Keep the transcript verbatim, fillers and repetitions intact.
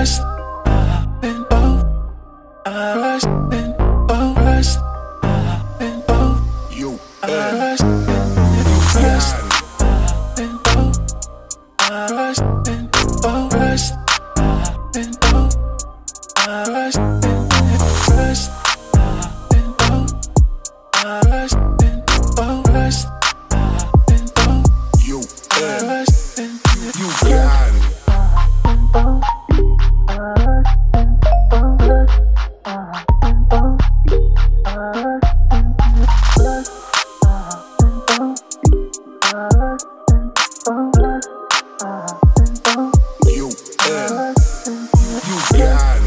rest, up and out. I rest and out, rest, up and out. You rest and rest, up and out. I rest and out, rest, up and out. I rest and rest, up and out. I rest and out, rest, up and out. You rest and you can. You, uh, you got it.